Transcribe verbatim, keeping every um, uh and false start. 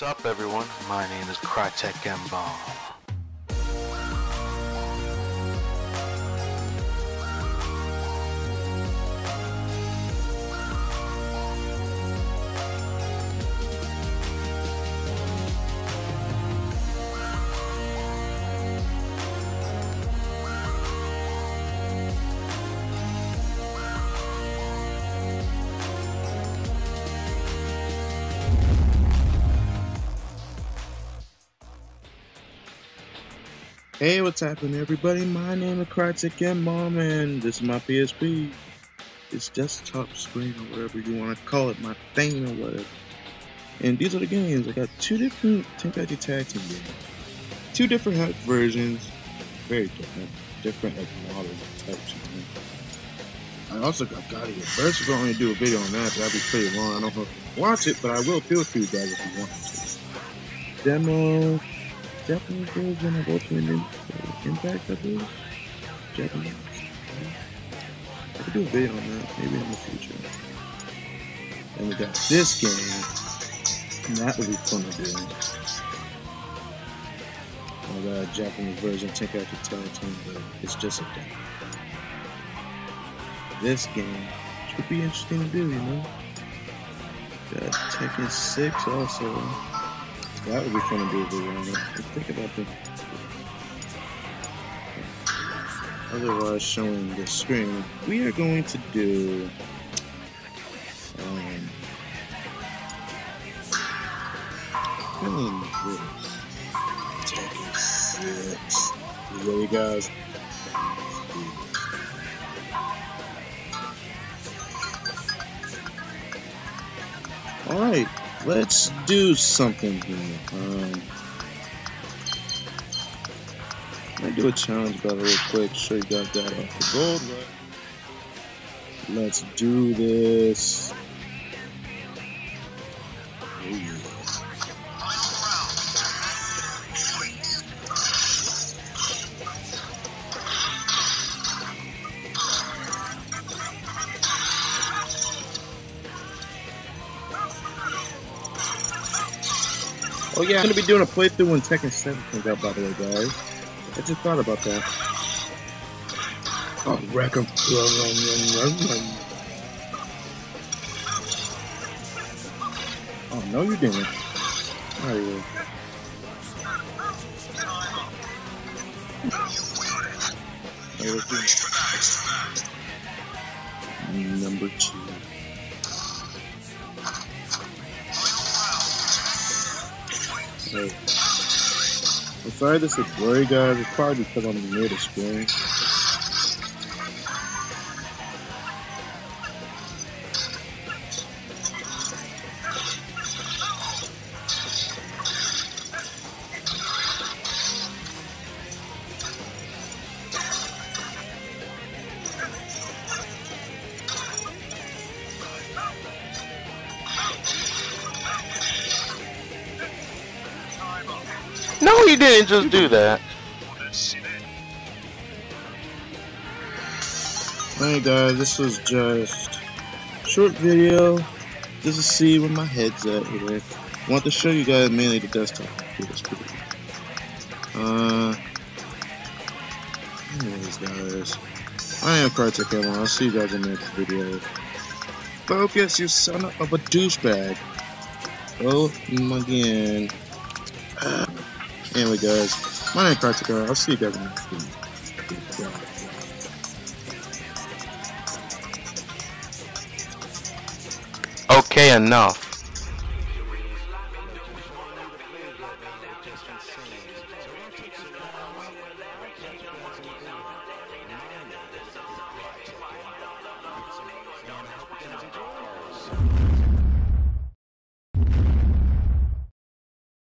What's up, everyone? My name is Crytec N B O M B. Hey, what's happening, everybody? My name is Crytec N B O M B, and this is my P S P. It's desktop screen or whatever you want to call it, my thing or whatever. And these are the games. I got two different Tenkaichi Tag Team games. Two different hype versions. Very different. Different like models and types of things. I also got God of Your First. I'm going to do a video on that, but that'll be pretty long. I don't know if you watch it, but I will feel for you guys if you want to. Demo. Japanese version of Ultimate Impact, I believe. Japanese. I could do a video on that, maybe in the future. And we got this game, and that would be fun to do. I got a Japanese version, check out the television, but it's just a game. This game should be interesting to do, you know? Got Tekken six also. That would be fun to do a video on it. Think about the otherwise showing the screen. We are going to do um filling this. Tekken six. You ready, guys? Alright. Let's do something here. Um, I do a challenge battle real quick. Show you guys that off the gold. Right? Let's do this. Ooh. Oh yeah, I'm gonna be doing a playthrough when Tekken seven comes out, by the way, guys. I just thought about that. Oh, wreck 'em. Oh no, you didn't. Oh yeah. Hey, let's do number two. Hey. I'm sorry this is blurry, guys. It's probably because I'm near the screen. No, you didn't just do that. Hey guys, this was just short video. This is see where my head's at here. I want to show you guys mainly the desktop computer. Uh, anyways, guys, I am Crytec N B O M B. I'll see you guys in the next video. Focus, you son of a douchebag. Oh my god. Uh, Anyway, guys, my name is Kartikara. I'll see you guys in the next video. Okay, enough.